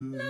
Ready.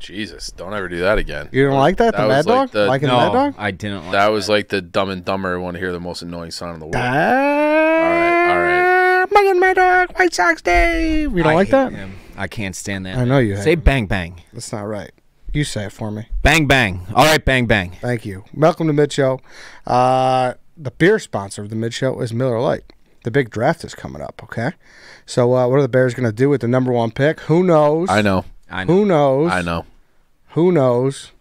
Jesus, don't ever do that again. You didn't like that? The Mad Dog? Like in Mad Dog? I didn't like that. That was like the Dumb and Dumber want to hear the most annoying sound in the world. All right, all right. Mike and Mad Dog, White Sox Day. You don't like that? I can't stand that. I know you hate him. Say bang bang. That's not right. You say it for me. Bang bang. All right, bang bang. Thank you. Welcome to Mid Show. The beer sponsor of the Mid Show is Miller Lite. The big draft is coming up, okay? So what are the Bears going to do with the #1 pick? Who knows? I know. I know. Who knows? I know. Who knows?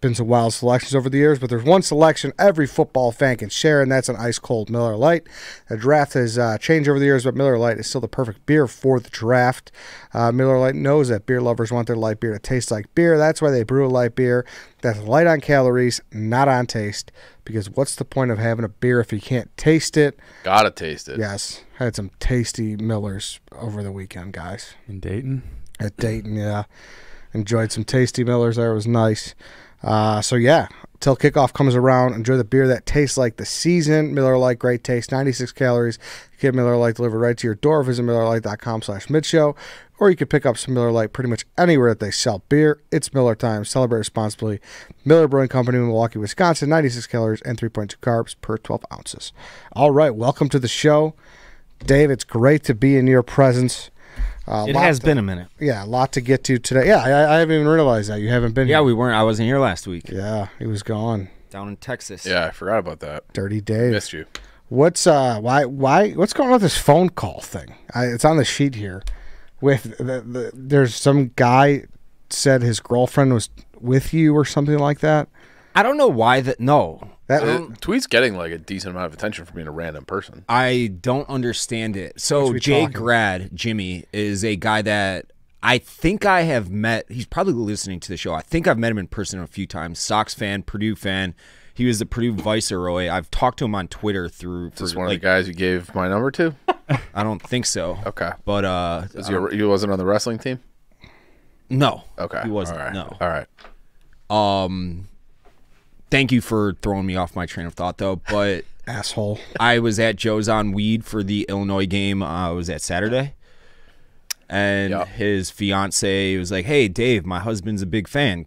Been some wild selections over the years, but there's one selection every football fan can share, and that's an ice-cold Miller Lite. The draft has changed over the years, but Miller Lite is still the perfect beer for the draft. Miller Lite knows that beer lovers want their light beer to taste like beer. That's why they brew a light beer that's light on calories, not on taste. Because what's the point of having a beer if you can't taste it? Gotta taste it. Yes. I had some tasty Millers over the weekend, guys. In Dayton? At Dayton, yeah. Enjoyed some tasty Millers there. It was nice. So, yeah, till kickoff comes around, enjoy the beer that tastes like the season. Miller Lite, great taste, 96 calories. Get Miller Lite delivered right to your door. Visit MillerLite.com/midshow. Or you can pick up some Miller Lite pretty much anywhere that they sell beer. It's Miller time. Celebrate responsibly. Miller Brewing Company, Milwaukee, Wisconsin, 96 calories and 3.2 carbs per 12 ounces. All right, welcome to the show. Dave, it's great to be in your presence. It has been a minute. Yeah, a lot to get to today. Yeah, I haven't even realized that. You haven't been here. Yeah, we weren't. I wasn't here last week. Yeah, he was gone. Down in Texas. Yeah, I forgot about that. Dirty Dave. Missed you. What's going on with this phone call thing? It's on the sheet here. With there's some guy said his girlfriend was with you or something like that. I don't know why that. No, Tweet's getting like a decent amount of attention from being a random person. I don't understand it. So Jay Grad Jimmy is a guy that I think I have met. He's probably listening to the show. I think I've met him in person a few times. Sox fan, Purdue fan. He was the Purdue Viceroy. I've talked to him on Twitter through. Is this one of the guys you gave my number to? I don't think so. Okay, but he wasn't on the wrestling team. No. Okay. He wasn't. All right. No. All right. Thank you for throwing me off my train of thought, though. But asshole, I was at Joe's on Weed for the Illinois game. It was that Saturday, and his fiance was like, "Hey, Dave, my husband's a big fan.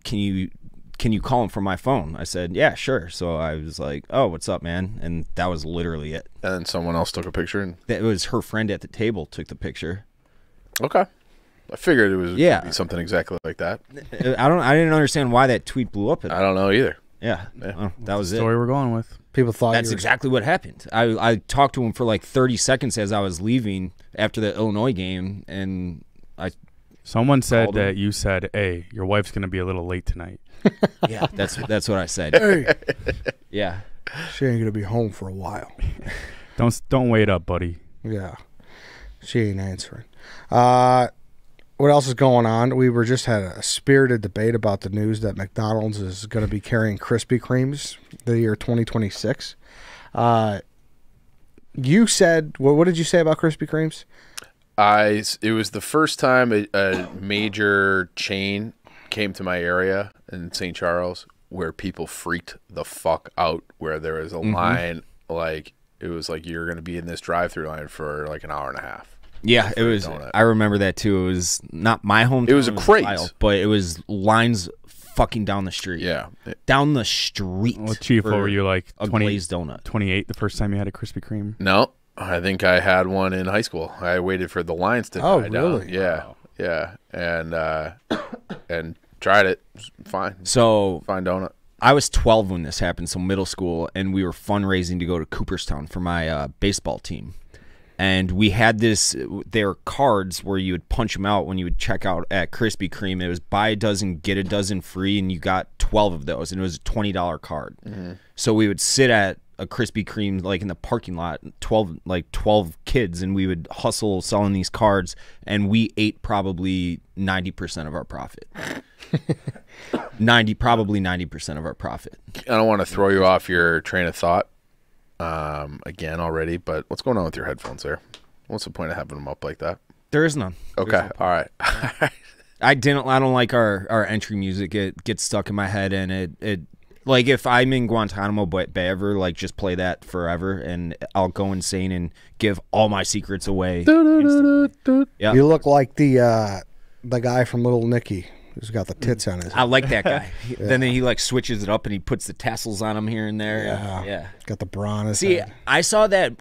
Can you call him from my phone?" I said, "Yeah, sure." So I was like, "Oh, what's up, man?" And that was literally it. And then someone else took a picture, and it was her friend at the table took the picture. Okay. I figured it was be something exactly like that. I didn't understand why that tweet blew up. I don't know either. Yeah, well, that was the story we're going with. People thought that's exactly what happened. I talked to him for like 30 seconds as I was leaving after the Illinois game, and someone said that you said, "Hey, your wife's going to be a little late tonight." Yeah, that's what I said. Hey. Yeah, she ain't going to be home for a while. Don't wait up, buddy. Yeah, she ain't answering. What else is going on? We were just had a spirited debate about the news that McDonald's is going to be carrying Krispy Kremes the year 2026. You said, well, what did you say about Krispy Kremes? It was the first time a major chain came to my area in St. Charles where people freaked the fuck out, where there was a line, like, it was like you're going to be in this drive-thru line for like an hour and a half. Yeah, it was. I remember that too. It was not my hometown. It was a craze, but it was lines fucking down the street. Yeah, down the street. Well, Chief, what were you like? A glazed donut. 28. The first time you had a Krispy Kreme? No, I think I had one in high school. I waited for the lines to die down. Yeah, wow. Yeah, and tried it. Fine. So fine donut. I was 12 when this happened, so middle school, and we were fundraising to go to Cooperstown for my baseball team. And we had this, there were cards where you would punch them out when you would check out at Krispy Kreme. It was buy a dozen, get a dozen free, and you got 12 of those, and it was a $20 card. Mm-hmm. So we would sit at a Krispy Kreme, like in the parking lot, 12 kids, and we would hustle selling these cards, and we ate probably 90% of our profit. 90% of our profit. I don't want to throw you off your train of thought again already, but what's going on with your headphones there? What's the point of having them up like that? There is none. Okay, all right. I don't like our entry music. It gets stuck in my head, and it like if I'm in Guantanamo Bay ever, like, just play that forever and I'll go insane and give all my secrets away. Yep. You look like the guy from Little Nicky. He's got the tits on his head. I like that guy. Yeah. Then he like switches it up and he puts the tassels on him here and there. Yeah, yeah. Got the bra on his head. I saw that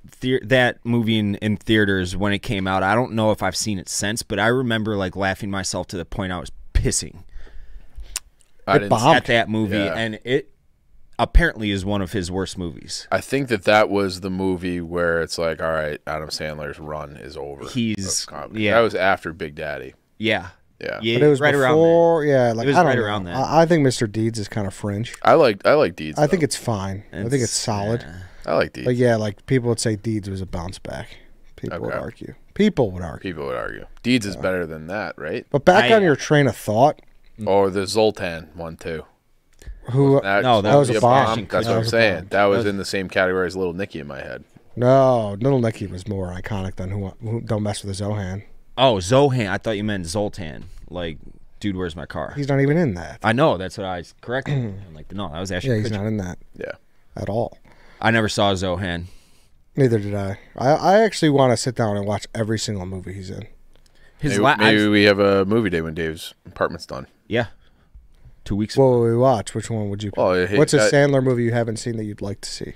movie in theaters when it came out. I don't know if I've seen it since, but I remember like laughing myself to the point I was pissing. At that movie, and it apparently is one of his worst movies. I think that was the movie where it's like, all right, Adam Sandler's run is over. That was after Big Daddy. Yeah. Yeah. Yeah, but it was right before, around that. Yeah, like, it was around that. I think Mr. Deeds is kind of fringe. I like Deeds. I think it's fine. I think it's solid. Yeah. I like Deeds. But yeah, like people would say Deeds was a bounce back. People would argue. Deeds is better than that, right? But back on your train of thought. Or the Zoltan one too. That was a bomb. That's what I'm saying. That was in the same category as Little Nicky in my head. No, Little Nicky was more iconic than who Don't Mess with the Zohan. Oh, Zohan. I thought you meant Zoltan. Like, dude, where's my car? He's not even in that. I know. That's what I corrected. I'm like, no, that was Ashton Kutcher. Yeah, he's not in that. Yeah. At all. I never saw Zohan. Neither did I. I actually want to sit down and watch every single movie he's in. Maybe we have a movie day when Dave's apartment's done. Yeah. 2 weeks ago. What would we watch? Which one would you pick? Oh, hey, what's a Sandler movie you haven't seen that you'd like to see?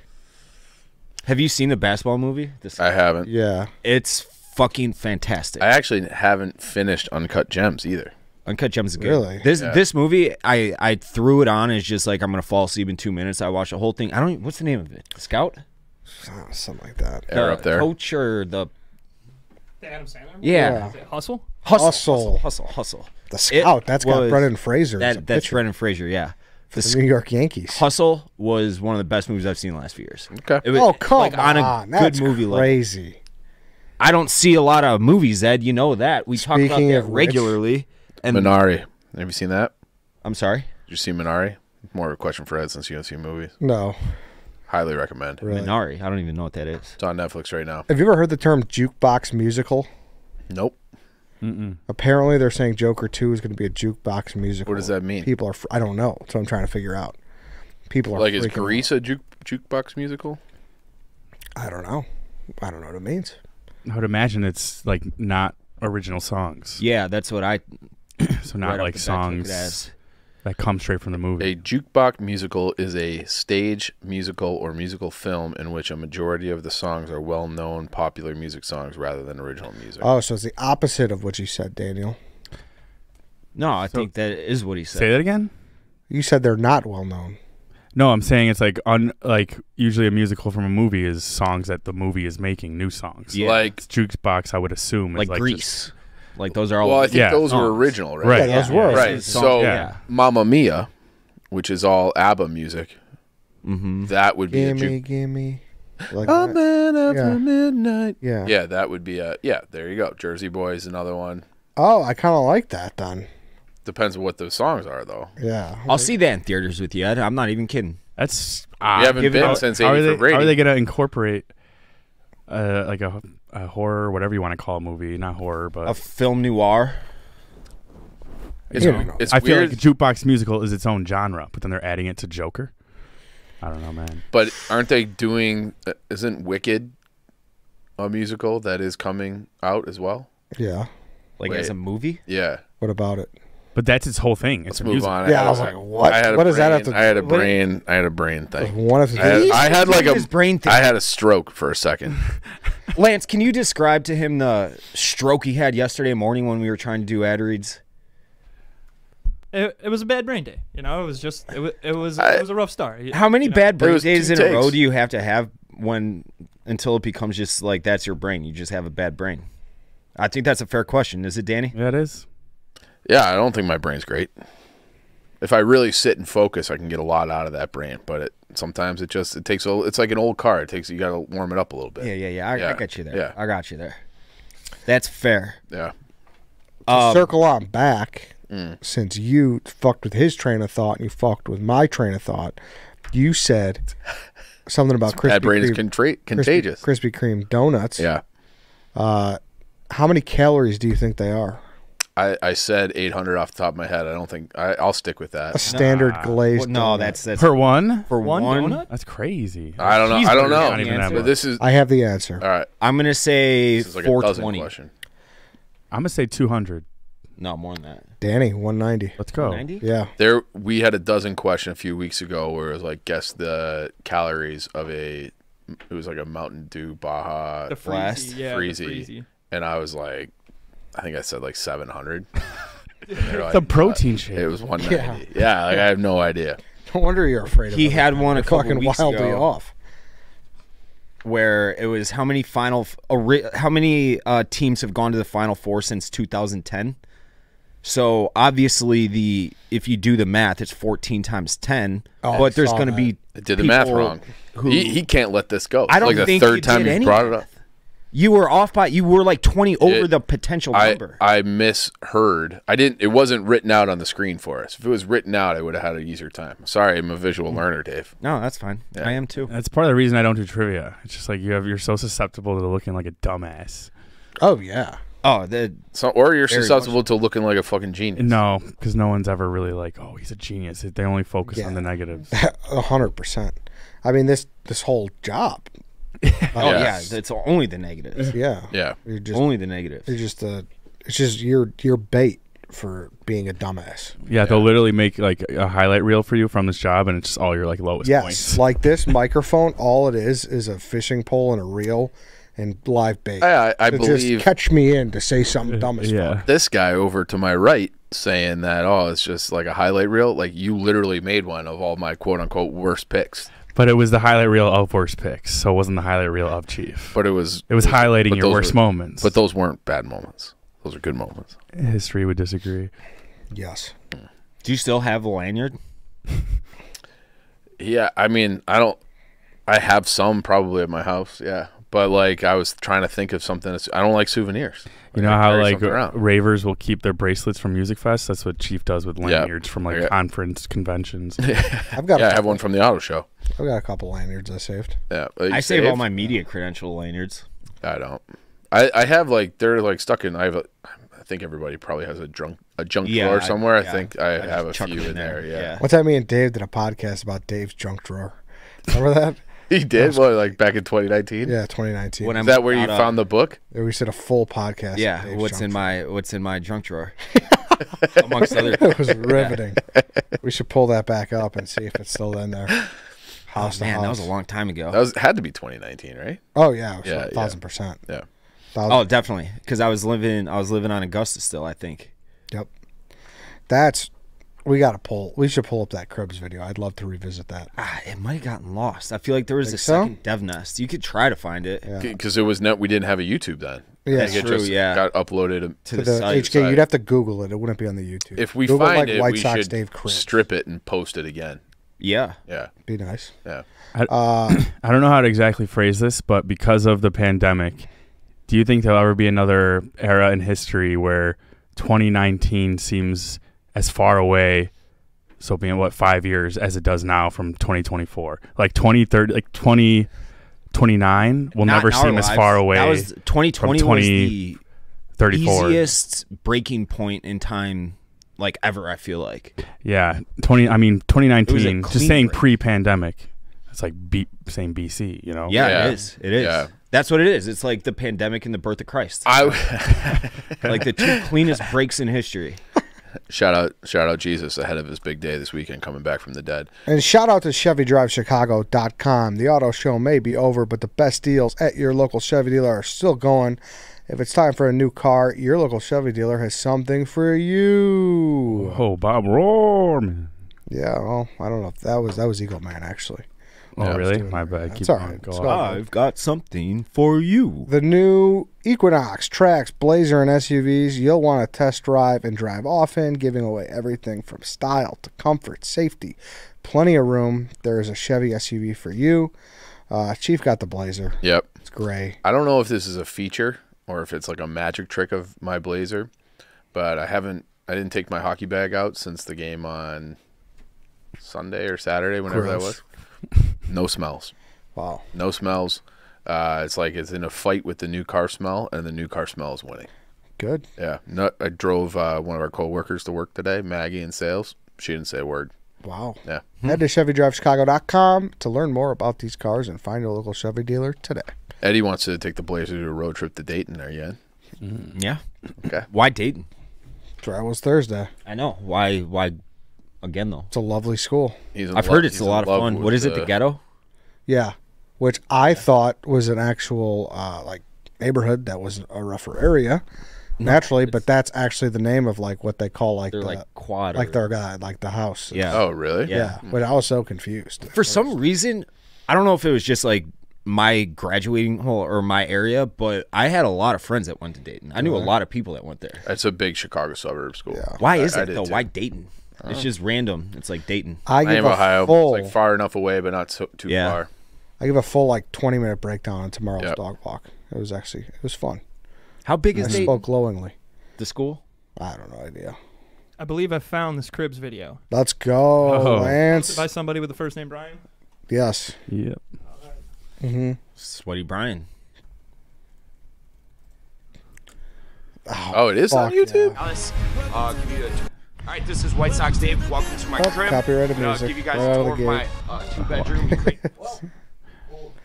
Have you seen the basketball movie? I haven't. Yeah. It's fucking fantastic. I actually haven't finished Uncut Gems either. Uncut Gems is good. Really? This movie, I threw it on. It's just like I'm gonna fall asleep in 2 minutes. I watched the whole thing. I don't. What's the name of it? The Scout. something like that. They're up there. Coach or the Adam Sandler? Yeah. Is it Hustle? Hustle. The Scout. That's got Brendan Fraser. That's Brendan Fraser, yeah. The New York Yankees. Hustle was one of the best movies I've seen in the last few years. Okay. It was, come on. That's good movie crazy. Level. I don't see a lot of movies, Ed. You know that. We talk about that regularly. And Minari. Have you seen that? I'm sorry? Did you see Minari? More of a question for Ed since you don't see movies. No. Highly recommend. Really? Minari. I don't even know what that is. It's on Netflix right now. Have you ever heard the term jukebox musical? Nope. Mm-mm. Apparently, they're saying Joker 2 is going to be a jukebox musical. What does that mean? People are... I don't know. That's what I'm trying to figure out. People are... Like, is Grease a jukebox musical? I don't know. I don't know what it means. I would imagine it's, like, not original songs. Yeah, that's what I... So not, like, songs that come straight from the movie. A jukebox musical is a stage musical or musical film in which a majority of the songs are well-known popular music songs rather than original music. Oh, so it's the opposite of what you said, Daniel. No, I think that is what he said. Say that again? You said they're not well-known. No, I'm saying it's like usually a musical from a movie is songs that the movie is making, new songs. Yeah. Like jukebox, I would assume. Like, Grease. Like those are all. Well, I think those were original, right? Right, yeah, those were right. So, "Mamma Mia," which is all ABBA music, that would be gimme. Like a man after midnight. Yeah, yeah, that would be a There you go. Jersey Boys, another one. Oh, I kind of like that. Then depends on what those songs are, though. Yeah, I'll see that in theaters with you, Ed. I'm not even kidding. That's you haven't been since 80 for Brady. How are they going to incorporate like a horror, whatever you want to call a movie, not horror, but a film noir. It's I feel like a jukebox musical is its own genre, but then they're adding it to Joker. I don't know, man. But aren't they doing? Isn't Wicked a musical that is coming out as well? Yeah, like as a movie. Yeah. What about it? But that's its whole thing. It's Let's move on. Yeah, I was like, what? What does that have to do? I had a brain. I had a brain thing. I had like a brain thing. I had a stroke for a second. Lance, can you describe to him the stroke he had yesterday morning when we were trying to do ad reads? It was a bad brain day. You know, it was just it was a rough start. How many bad brain days in a row do you have to have until it becomes just like that's your brain? You just have a bad brain. I think that's a fair question. Is it, Danny? Yeah, it is. Yeah, I don't think my brain's great. If I really sit and focus, I can get a lot out of that brain. But sometimes it just takes a. It's like an old car. It takes you got to warm it up a little bit. Yeah. I got you there. Yeah. I got you there. That's fair. Yeah. Circle on back. Since you fucked with his train of thought and you fucked with my train of thought, you said something about Krispy Kreme. That brain is contagious. Krispy Kreme donuts. Yeah. How many calories do you think they are? I said 800 off the top of my head. I don't think I'll stick with that. A standard glazed. Well, no, that's per one. For one donut? That's crazy. I don't know. Jeez, I don't know. But this is. I have the answer. All right. I'm gonna say 420. I'm gonna say 200. No, more than that. Danny, 190. Let's go. 190? Yeah. There, we had a dozen question a few weeks ago where it was like guess the calories of a. It was like a Mountain Dew Baja Blast, Freezy, and I was like. I think I said like 700. Like, the protein shake. It was 190. Yeah, yeah, like I have no idea. No wonder you're afraid of it. He had one a fucking wildly off. Where it was how many teams have gone to the Final Four since 2010? So obviously if you do the math, it's 14 times 10. Oh, but there's going to be did the math wrong. He can't let this go. I don't like think the third time he brought it up. You were off by, you were like 20 over the potential number. I misheard. It wasn't written out on the screen for us. If it was written out, I would have had an easier time. Sorry, I'm a visual learner, Dave. No, that's fine. Yeah. I am too. That's part of the reason I don't do trivia. It's just like you're so susceptible to looking like a dumbass. Oh, yeah. Oh, or you're susceptible to looking like a fucking genius. No, because no one's ever really like, oh, he's a genius. They only focus on the negatives. 100%. I mean, this whole job. Oh yes. Yeah, it's only the negatives. Yeah, yeah, you're just, only the negatives. It's just your bait for being a dumbass. Yeah, they'll literally make like a highlight reel for you from this job, and it's just all your like lowest points. Yes, like this microphone. All it is a fishing pole and a reel, and live bait. I believe. Just catch me in to say something dumb as fuck. This guy over to my right saying that it's just like a highlight reel. Like you literally made one of all my quote unquote worst picks. But it was the highlight reel of worst picks, so it wasn't the highlight reel of Chief. But it was highlighting your worst moments. But those weren't bad moments; those are good moments. History would disagree. Yes. Do you still have a lanyard? Yeah, I mean, I don't. I have some probably at my house. Yeah, but like I was trying to think of something. I don't like souvenirs. You know how like ravers will keep their bracelets from music fest. That's what Chief does with lanyards from like conference conventions. I've got. Yeah, I have one from the auto show. I've got a couple lanyards I saved. Yeah, I save all my media credential lanyards. I don't. I have like they're like stuck in. I think everybody probably has a junk drawer somewhere. I think I have a few in there. Yeah. One time me and Dave did a podcast about Dave's junk drawer. Remember that? He did what, like back in 2019. Yeah, 2019. When Is I'm that where you found the book? We did a full podcast. Yeah, Dave's what's in my junk drawer? Amongst other, it was riveting. Yeah. We should pull that back up and see if it's still in there. House man, house. That was a long time ago. That had to be 2019, right? Oh yeah, it was 1,000%. Yeah. Oh, definitely, because I was living on Augusta still, I think. Yep. We should pull up that Cribs video. I'd love to revisit that. It might have gotten lost. I feel like there was a second Dev Nest. You could try to find it because we didn't have a YouTube then. Yeah, that's true. It got uploaded to the site. HK, you'd have to Google it. It wouldn't be on the YouTube. If we Google find like it, White Sox should Dave Cribs. Strip it and post it again. Yeah. Yeah. Be nice. Yeah. I don't know how to exactly phrase this, but because of the pandemic, do you think there'll ever be another era in history where 2019 seems as far away, so being what, 5 years, as it does now from 2024? Like 2030, like 2029 will never seem as far away. That was 2020 was the 34. Easiest breaking point in time. Like ever, I feel like. Yeah, 2019. Just saying pre-pandemic, it's like saying BC. You know. Yeah, yeah. It is. It is. Yeah. That's what it is. It's like the pandemic and the birth of Christ. Like the two cleanest breaks in history. Shout out Jesus ahead of his big day this weekend, coming back from the dead. And shout out to ChevyDriveChicago.com. The auto show may be over, but the best deals at your local Chevy dealer are still going. If it's time for a new car, your local Chevy dealer has something for you. Oh, Bob Roarman. Yeah, well, I don't know if that was Eagle Man, actually. Oh, yeah, really? My bad. That's all right. I've got something for you. The new Equinox, Trax, Blazer, and SUVs you'll want to test drive and drive often, giving away everything from style to comfort, safety, plenty of room. There is a Chevy SUV for you. Chief got the Blazer. Yep. It's gray. I don't know if this is a feature or if it's like a magic trick of my Blazer, but I didn't take my hockey bag out since the game on Sunday or Saturday, whenever that was. No smells. Wow. No smells. It's like it's in a fight with the new car smell, and the new car smell is winning. Good. Yeah. No, I drove one of our coworkers to work today, Maggie in sales. She didn't say a word. Wow. Yeah. Head to ChevyDriveChicago.com to learn more about these cars and find your local Chevy dealer today. Eddie wants to take the Blazer to a road trip to Dayton. Are you in? Yeah. Okay. Why Dayton? Travels Thursday. I know. Why again, though? It's a lovely school. I've heard it's a lot of fun. What is it, the ghetto? Yeah, which I thought was an actual like neighborhood that was a rougher area, naturally, but that's actually the name of like what they call like the like quad, like their guy, like the house. Yeah. Oh, really? Yeah. But I was so confused for some reason. I don't know if it was just like my graduating hall or my area, but I had a lot of friends that went to Dayton. I knew a lot of people that went there. It's a big Chicago suburb school. Yeah. Why is that though? Why Dayton? It's just random. It's like Dayton. I am Ohio. Full, it's like far enough away, but not so, too far. I give a full like 20-minute breakdown on tomorrow's dog walk. It was fun. How big is Dayton? I spoke glowingly. The school? I don't know idea. I believe I found this Cribs video. Let's go, Lance. By somebody with the first name Brian. Yes. Yep. Sweaty Brian. Oh, it is on YouTube. Yeah. All right, this is White Sox Dave. Welcome to my crib. Copyrighted music. I'll give you guys a tour of my two-bedroom.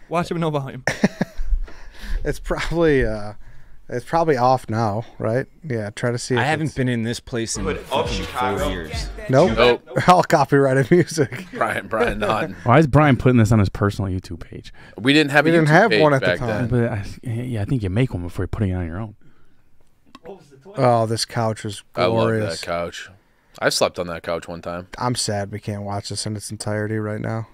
Watch it with no volume. It's probably off now, right? Yeah, try to see. I haven't been in this place in 4 years. Nope. All copyrighted music. Brian Nodden. Why is Brian putting this on his personal YouTube page? We didn't have. We didn't have one at the time. But I think you make one before you're putting it on your own. Oh, this couch is glorious. I love that couch. I slept on that couch one time. I'm sad we can't watch this in its entirety right now.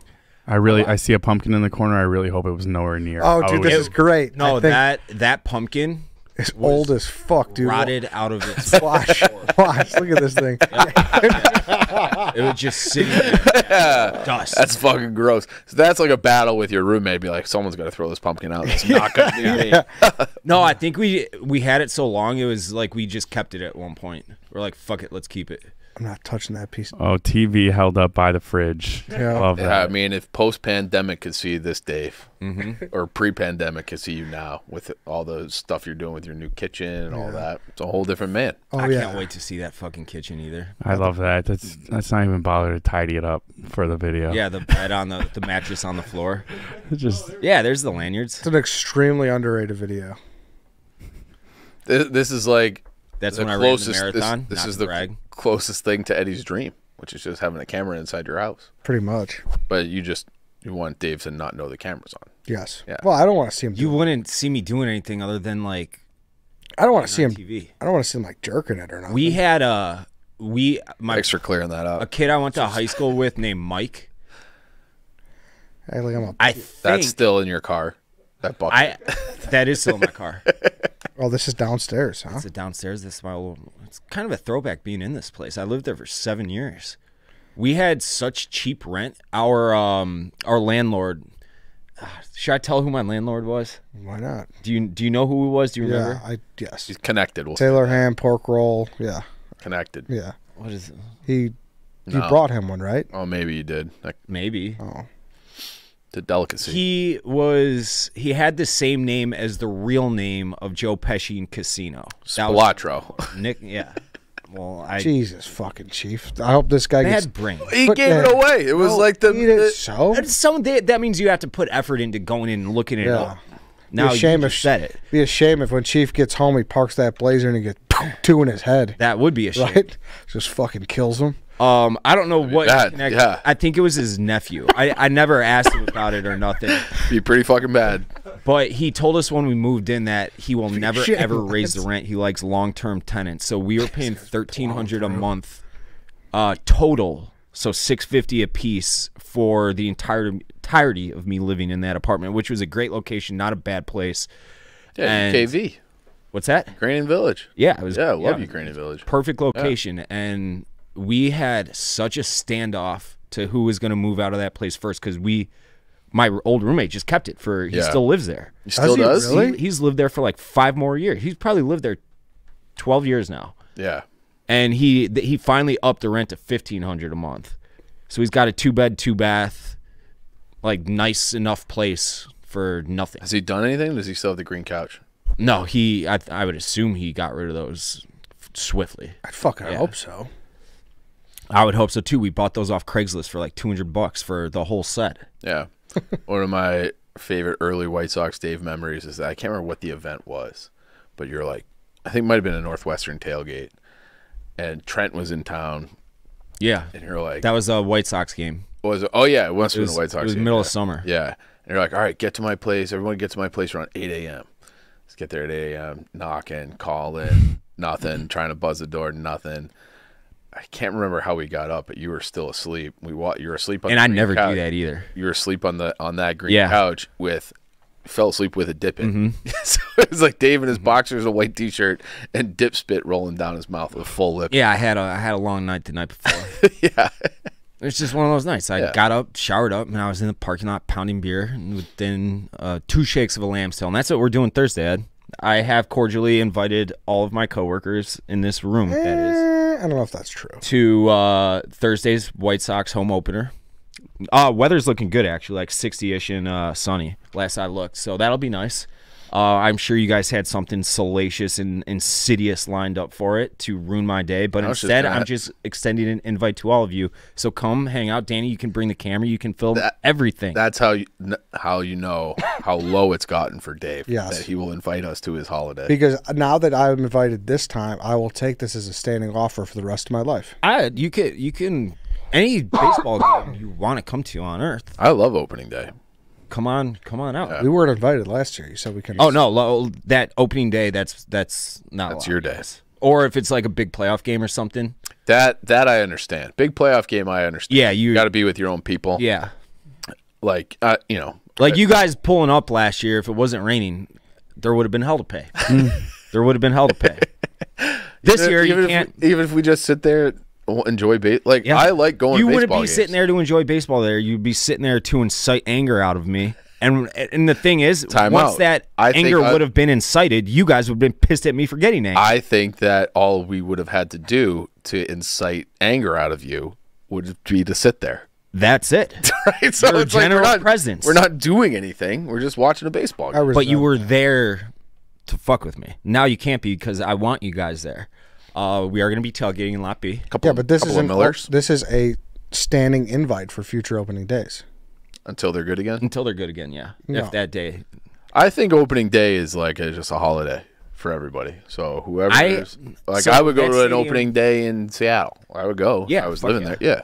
I see a pumpkin in the corner. I really hope it was nowhere near. Oh, dude, this is great. No, that pumpkin is old as fuck, dude. Rotted out of its watch. Watch. Look at this thing. Yeah. It would just sit there. Yeah. Dust. That's fucking gross. So that's like a battle with your roommate. Be like, someone's got to throw this pumpkin out. It's not going to do me. No, I think we had it so long, it was like we just kept it at one point. We're like, fuck it, let's keep it. I'm not touching that piece. Oh, TV held up by the fridge. Yeah. Love that. Yeah, I mean, if post-pandemic could see this, Dave, or pre-pandemic could see you now with all the stuff you're doing with your new kitchen and all that, it's a whole different man. Oh, I can't wait to see that fucking kitchen either. I love that. That's not even bother to tidy it up for the video. Yeah, the bed on the mattress on the floor. Just yeah, there's the lanyards. It's an extremely underrated video. This is like. That's when I ran the marathon. This is the closest thing to Eddie's dream, which is just having a camera inside your house. Pretty much. But you want Dave to not know the camera's on. Yes. Yeah. Well, I don't want to see him. You wouldn't see me doing anything other than like. I don't want to see him. TV. I don't want to see him like jerking it or nothing. We had a Thanks for clearing that up. A kid I went to high school with named Mike. That's still in your car. That bucket. That is still in my car. Oh, this is downstairs, huh? It's downstairs. This is my old. It's kind of a throwback being in this place. I lived there for 7 years. We had such cheap rent. Our landlord. Should I tell who my landlord was? Why not? Do you know who he was? Do you remember? Yes. He's connected. We'll Taylor ham, pork roll. Yeah. Connected. Yeah. What is it? You brought him one, right? Oh, maybe you did. Maybe. Oh. The delicacy. He had the same name as the real name of Joe Pesci in Casino. Spilatro. Nick. Yeah. Well, Jesus fucking chief. I hope this guy gets brain. He gave it away. It was like that means you have to put effort into going in and looking it up. Now you said it. Be a shame if when Chief gets home he parks that blazer and he gets 2 in his head. That would be a shame. Right? Just fucking kills him. I don't know what. I think it was his nephew. I never asked him about it or nothing. Be pretty fucking bad. But he told us when we moved in that he will never ever raise the rent. He likes long-term tenants. So we were paying $1,300 a month total, so $650 a piece for the entirety of me living in that apartment, which was a great location, not a bad place. Yeah, and KV. What's that? Granion Village. Yeah, it was. Yeah, I love you, Granion Village. Perfect location and. We had such a standoff to who was going to move out of that place first because my old roommate just kept it for, he still lives there. He still does? Really? He's lived there for like 5 more years. He's probably lived there 12 years now. Yeah. And he finally upped the rent to $1,500 a month. So he's got a 2-bed, 2-bath, like nice enough place for nothing. Has he done anything? Does he still have the green couch? No, I would assume he got rid of those swiftly. I fucking hope so. I would hope so too. We bought those off Craigslist for like $200 for the whole set. Yeah. One of my favorite early White Sox Dave memories is that I can't remember what the event was, but you're like, I think it might have been a Northwestern tailgate, and Trent was in town. Yeah. And you're like, that was a White Sox game. Was it? Oh yeah, it must have been a White Sox game. It was middle of summer. Yeah. And you're like, all right, get to my place. Everyone get to my place around 8 a.m. Let's get there at 8 a.m. Knocking, calling, nothing. Trying to buzz the door, nothing. I can't remember how we got up, but you were still asleep. You were asleep on the green couch. And I never do that either. You were asleep on that green couch fell asleep with a dip in. So it was like Dave in his boxers, a white t-shirt, and dip spit rolling down his mouth with a full lip. Yeah, I had a long night the night before. It's just one of those nights. I got up, showered up, and I was in the parking lot pounding beer within 2 shakes of a lamb's tail. And that's what we're doing Thursday, Ed. I have cordially invited all of my coworkers in this room, that is. I don't know if that's true. To Thursday's White Sox home opener. Weather's looking good, actually, like 60-ish and sunny last I looked. So that'll be nice. I'm sure you guys had something salacious and insidious lined up for it to ruin my day. But instead, I'm just extending an invite to all of you. So come hang out. Danny, you can bring the camera. You can film everything. That's how you know how low it's gotten for Dave. Yes. That he will invite us to his holiday. Because now that I'm invited this time, I will take this as a standing offer for the rest of my life. You can any baseball game you want to come to on earth. I love opening day. Come on out. Yeah. We weren't invited last year. You said we couldn't. Oh no, that opening day. That's not. That's your day. Or if it's like a big playoff game or something. That I understand. Big playoff game, I understand. Yeah, you got to be with your own people. Yeah. like, you know. Like you guys pulling up last year, if it wasn't raining, there would have been hell to pay. There would have been hell to pay. This year, you can't. Even if we just sit there and enjoy baseball. Like, yeah. I like going to baseball. You wouldn't be sitting there to enjoy baseball there. You'd be sitting there to incite anger out of me. And the thing is, once that anger would have been incited, you guys would have been pissed at me for getting angry. I think that all we would have had to do to incite anger out of you would be to sit there. That's it. Right? So your general presence. We're not doing anything. We're just watching a baseball game. But you were there to fuck with me. Now you can't be because I want you guys there. We are going to be tailgating in Lot B. Yeah, but this is a standing invite for future opening days. Until they're good again? Until they're good again, yeah. No. If that day. I think opening day is like just a holiday for everybody. So whoever is. Like I would go to an opening day in Seattle. I would go. Yeah. I was living there. Yeah.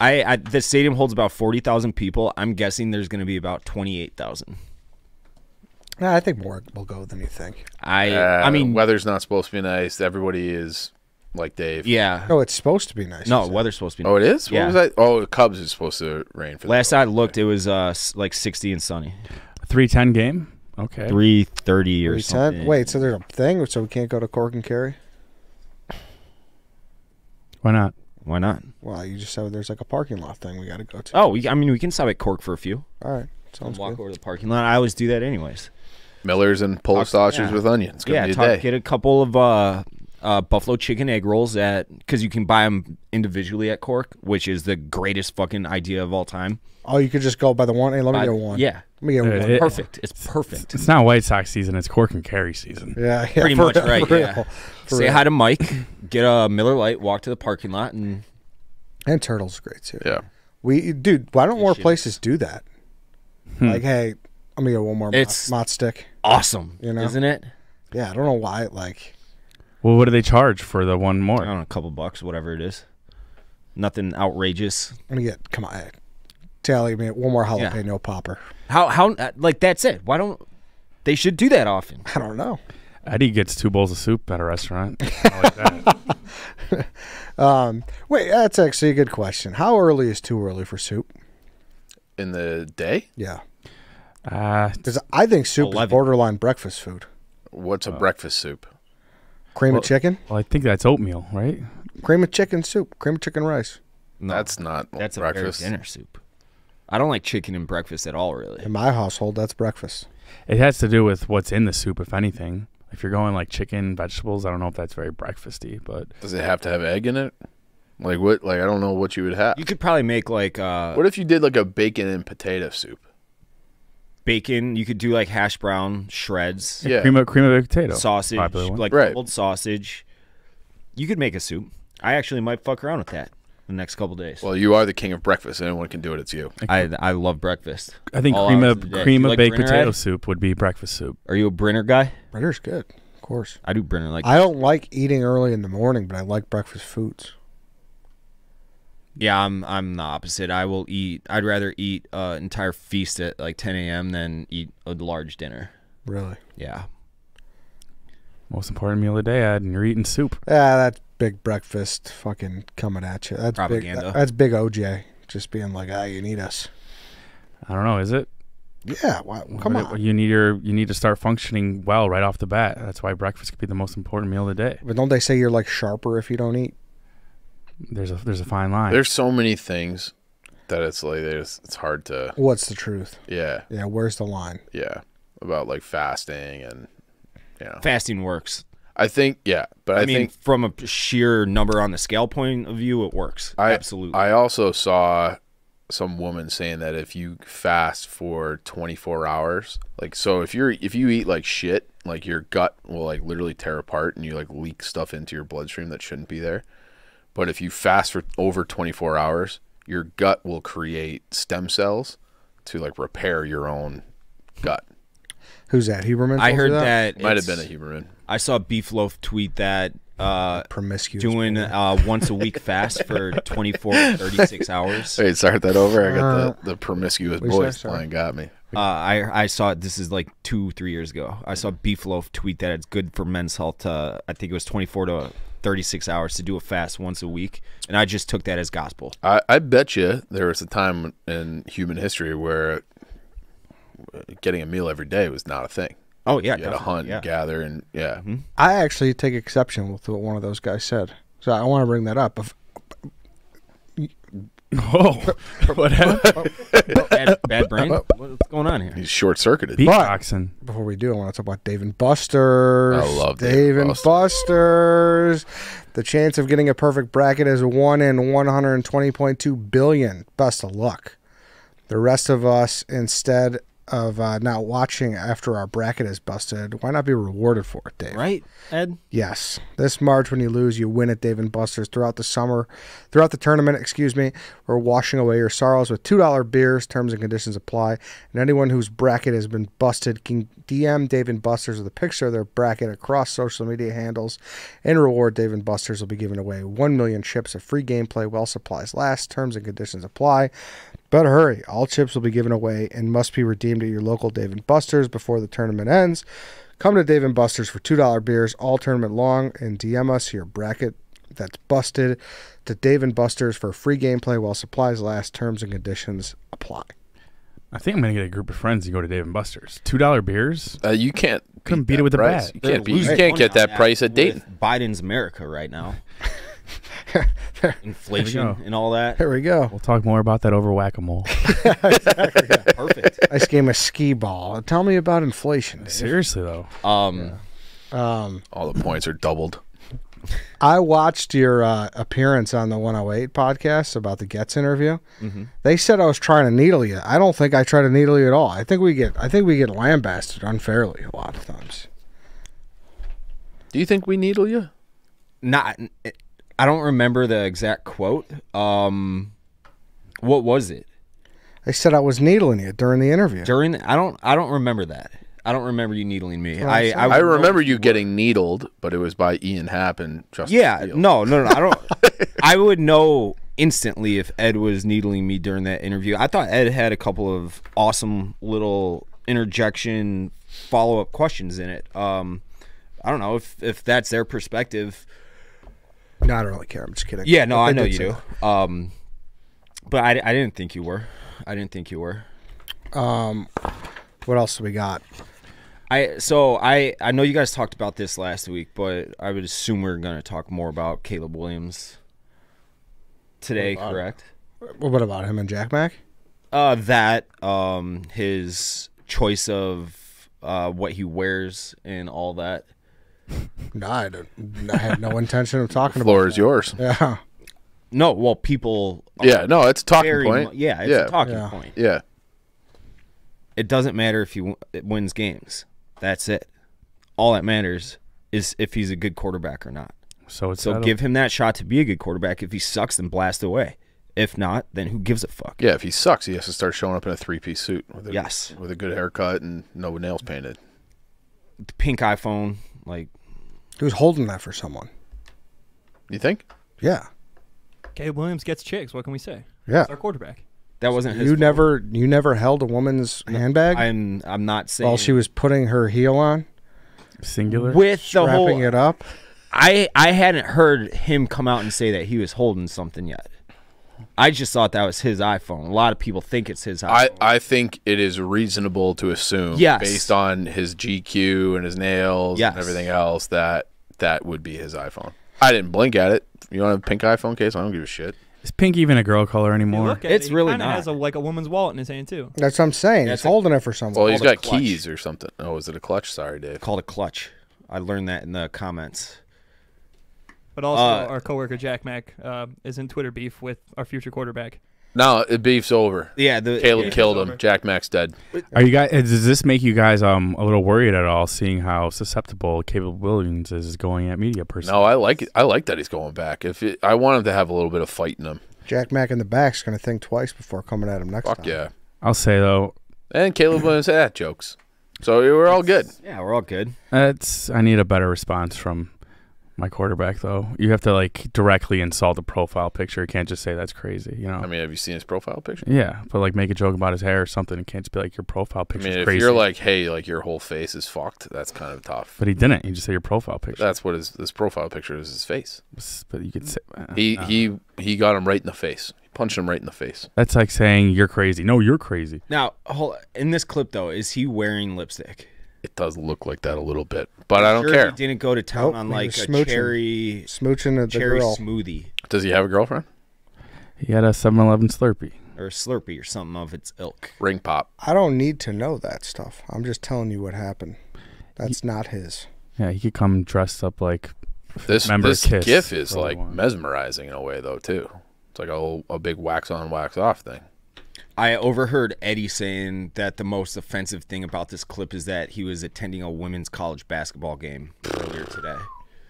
The stadium holds about 40,000 people. I'm guessing there's going to be about 28,000. I think more will go than you think. I mean, weather's not supposed to be nice. Everybody is like Dave. Yeah. No, it's supposed to be nice. No, weather's supposed to be nice. Oh, it is? Yeah. What was I? Oh, the Cubs is supposed to rain. For last I looked, it was like 60 and sunny. 3:10 game? Okay. 3:30 or something. Wait, so there's a thing? So we can't go to Cork and Kerry? Why not? Why not? Well, you just said there's like a parking lot thing we got to go to. Oh, I mean, we can stop at Cork for a few. All right. Sounds good. Walk over to the parking lot. I always do that anyways. Millers and Polish sausage with onions. Yeah, get a couple of buffalo chicken egg rolls because you can buy them individually at Cork, which is the greatest fucking idea of all time. Oh, you could just go by the one? Hey, let me get one. Yeah. Let me get one. Perfect. It's perfect. It's not White Sox season. It's Cork and Kerry season. Yeah. Pretty much right. Yeah. Say hi to Mike. Get a Miller Lite. Walk to the parking lot. And Turtle's great, too. Yeah. Dude, why don't more places do that? Like, hey, let me get one more mott stick. Awesome. You know? Isn't it? Yeah. I don't know why. Like. Well, what do they charge for the one more? I don't know. A couple bucks, whatever it is. Nothing outrageous. Let me get. Come on. Hey. Tally me one more jalapeno popper. How like that's it. Why don't they should do that often? I don't know. Eddie gets 2 bowls of soup at a restaurant. I like that. Wait, that's actually a good question. How early is too early for soup? In the day? Yeah. Because I think soup is borderline breakfast food. What's a breakfast soup? Cream of chicken? Well, I think that's oatmeal, right? Cream of chicken soup. Cream of chicken rice. No, that's not that's breakfast. A dinner soup. I don't like chicken in breakfast at all, really. In my household, that's breakfast. It has to do with what's in the soup, if anything. If you're going like chicken, vegetables, I don't know if that's very breakfasty, but does it have to have egg in it? Like what? Like I don't know what you would have. You could probably make like. What if you did like a bacon and potato soup? Bacon, you could do like hash brown shreds. Yeah, cream of potato, sausage, like old sausage. You could make a soup. I actually might fuck around with that. The next couple days. Well, you are the king of breakfast. Anyone can do it. It's you. I love breakfast. I think cream of baked potato soup would be breakfast soup. Are you a Brinner guy? Brinner's good, of course. I do Brinner like. I don't like eating early in the morning, but I like breakfast foods. Yeah, I'm the opposite. I will eat. I'd rather eat an entire feast at like 10 a.m. than eat a large dinner. Really? Yeah. Most important meal of the day, Ed, and you're eating soup. Yeah, that's big breakfast fucking coming at you. That's propaganda. That's big OJ just being like, ah, you need us. I don't know, is it? Yeah, well, come on. You need to start functioning well right off the bat. That's why breakfast could be the most important meal of the day. But don't they say you're like sharper if you don't eat? There's a fine line. There's so many things that it's like it's hard to. What's the truth? Yeah. Yeah, where's the line? Yeah. About like fasting and yeah. Fasting works. I think, yeah. But I mean, from a sheer number on the scale point of view, it works. Absolutely. I also saw some woman saying that if you fast for 24 hours, like, so if you eat like shit, like your gut will like literally tear apart and you like leak stuff into your bloodstream that shouldn't be there. But if you fast for over 24 hours, your gut will create stem cells to like repair your own gut. Who's that? Huberman? I heard that. Might have been a Huberman. I saw Beefloaf tweet that promiscuous doing once a week fast for 24 to 36 hours. Wait, start that over. I got the promiscuous voice playing got me. I saw this is like 2-3 years ago. I saw Beefloaf tweet that it's good for men's health. I think it was 24 to 36 hours to do a fast once a week, and I just took that as gospel. I bet you there was a time in human history where getting a meal every day was not a thing. Oh, yeah. You had to hunt and gather. And, yeah. Mm-hmm. I actually take exception with what one of those guys said, so I want to bring that up. What happened? Bad brain? What's going on here? He's short-circuited. Beatboxing. Before we do, I want to talk about Dave and Buster's. I love Dave and Buster's. The chance of getting a perfect bracket is 1 in 120.2 billion. Best of luck. The rest of us, instead of not watching after our bracket is busted, why not be rewarded for it, Dave? Right, Ed? Yes. This March, when you lose, you win at Dave & Buster's. Throughout the summer, throughout the tournament, excuse me, we're washing away your sorrows with $2 beers. Terms and conditions apply. And anyone whose bracket has been busted can DM Dave & Buster's with a picture of their bracket across social media handles. In reward, Dave & Buster's will be giving away 1 million chips of free gameplay while supplies last. Terms and conditions apply. But hurry, all chips will be given away and must be redeemed at your local Dave & Buster's before the tournament ends. Come to Dave & Buster's for $2 beers all tournament long and DM us your bracket that's busted to Dave & Buster's for free gameplay while supplies last. Terms and conditions apply. I think I'm going to get a group of friends and go to Dave & Buster's. $2 beers? You can't beat it with a bat. You can't get that price at Dave. Biden's America right now. Inflation and all that. There we go. We'll talk more about that over whack-a-mole. Perfect. Ice game of skee ball. Tell me about inflation. Seriously though. All the points are doubled. I watched your appearance on the 108 podcast about the Getz interview. Mm-hmm. They said I was trying to needle you. I don't think I try to needle you at all. I think we get lambasted unfairly a lot of times. Do you think we needle you? Not. I don't remember the exact quote. What was it? They said I was needling you during the interview. During the, I don't remember that. I don't remember you needling me. I remember you getting needled, but it was by Ian Happ and Justin. Yeah, no, I don't. I would know instantly if Ed was needling me during that interview. I thought Ed had a couple of awesome little interjection follow-up questions in it. I don't know if that's their perspective. No, I don't really care. I'm just kidding. Yeah, no, I know you do. But I didn't think you were. I didn't think you were. What else do we got? So I know you guys talked about this last week, but I would assume we're going to talk more about Caleb Williams today, correct? What about him and Jack Mack? His choice of what he wears and all that. No, I had no intention of talking about floor is yours. Yeah. No, well, people... Yeah, no, it's a talking point. Yeah, it's a talking point. Yeah. It doesn't matter if he wins games. That's it. All that matters is if he's a good quarterback or not. So give him that shot to be a good quarterback. If he sucks, then blast away. If not, then who gives a fuck? Yeah, if he sucks, he has to start showing up in a three-piece suit. With a good haircut and no nails painted. The pink iPhone... Like, who's holding that for someone? You think? Yeah. Caleb Williams gets chicks. What can we say? Yeah, it's our quarterback. That wasn't his. You never held a woman's handbag. I'm not saying. While she was putting her heel on, singular with the whole wrapping it up. I hadn't heard him come out and say that he was holding something yet. I just thought that was his iPhone. A lot of people think it's his iPhone. I think it is reasonable to assume, based on his GQ and his nails and everything else, that would be his iPhone. I didn't blink at it. You want a pink iPhone case? I don't give a shit. Is pink even a girl color anymore? It's really not. He has like a woman's wallet in his hand, too. That's what I'm saying. He's holding it for someone. Well, he's got keys or something. Oh, is it a clutch? Sorry, Dave. Called a clutch. I learned that in the comments. But also, our coworker Jack Mack is in Twitter beef with our future quarterback. No, beef's over. Yeah, Caleb killed him. Jack Mack's dead. Are you guys? Does this make you guys a little worried at all, seeing how susceptible Caleb Williams is going at media persons? No, I like it. I like that he's going back. I want him to have a little bit of fight in him. Jack Mack in the back's going to think twice before coming at him next time. Fuck yeah. I'll say though, and Caleb Williams had jokes, so we're all good. Yeah, we're all good. I need a better response from my quarterback, though. You have to, like, directly insult the profile picture. You can't just say that's crazy, you know? I mean, have you seen his profile picture? Yeah, but, like, make a joke about his hair or something. You can't just be like, your profile picture is crazy. I mean, if you're like, hey, like, your whole face is fucked, that's kind of tough. But he didn't. He just said your profile picture. But that's what his profile picture is, his face. But you could say... He got him right in the face. He punched him right in the face. That's like saying you're crazy. No, you're crazy. Now, hold on. In this clip, though, is he wearing lipstick? It does look like that a little bit, but I don't care. He didn't go to town on like a cherry smoothie. Does he have a girlfriend? He had a 7-Eleven Slurpee. Or a Slurpee or something of its ilk. Ring pop. I don't need to know that stuff. I'm just telling you what happened. That's not his. Yeah, he could come dressed up like this GIF is like mesmerizing in a way, though, too. It's like a big wax on, wax off thing. I overheard Eddie saying that the most offensive thing about this clip is that he was attending a women's college basketball game earlier today.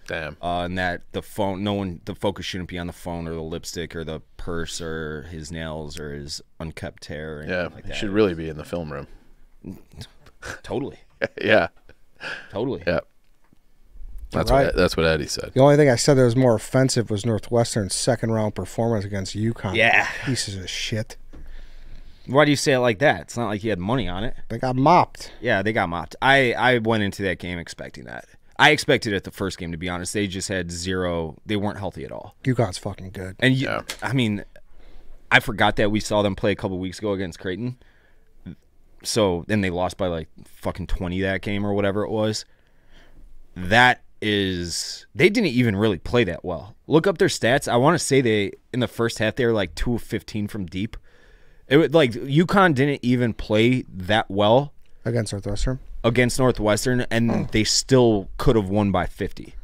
Damn. And that the phone, the focus shouldn't be on the phone or the lipstick or the purse or his nails or his unkempt hair. Or yeah, like that. It should really be in the film room. Totally. Yeah. Totally. Yeah. That's right. That's what Eddie said. The only thing I said that was more offensive was Northwestern's second-round performance against UConn. Yeah. Pieces of shit. Why do you say it like that? It's not like he had money on it. They got mopped. Yeah, they got mopped. I went into that game expecting that. I expected it the first game, to be honest. They just had zero. They weren't healthy at all. UConn's fucking good. And, yeah. I mean, I forgot that we saw them play a couple weeks ago against Creighton. So then they lost by, like, fucking 20 that game or whatever it was. That is – they didn't even really play that well. Look up their stats. I want to say they – in the first half, they were, like, 2 of 15 from deep. It would, like, UConn didn't even play that well against Northwestern. Against Northwestern, and they still could have won by 50.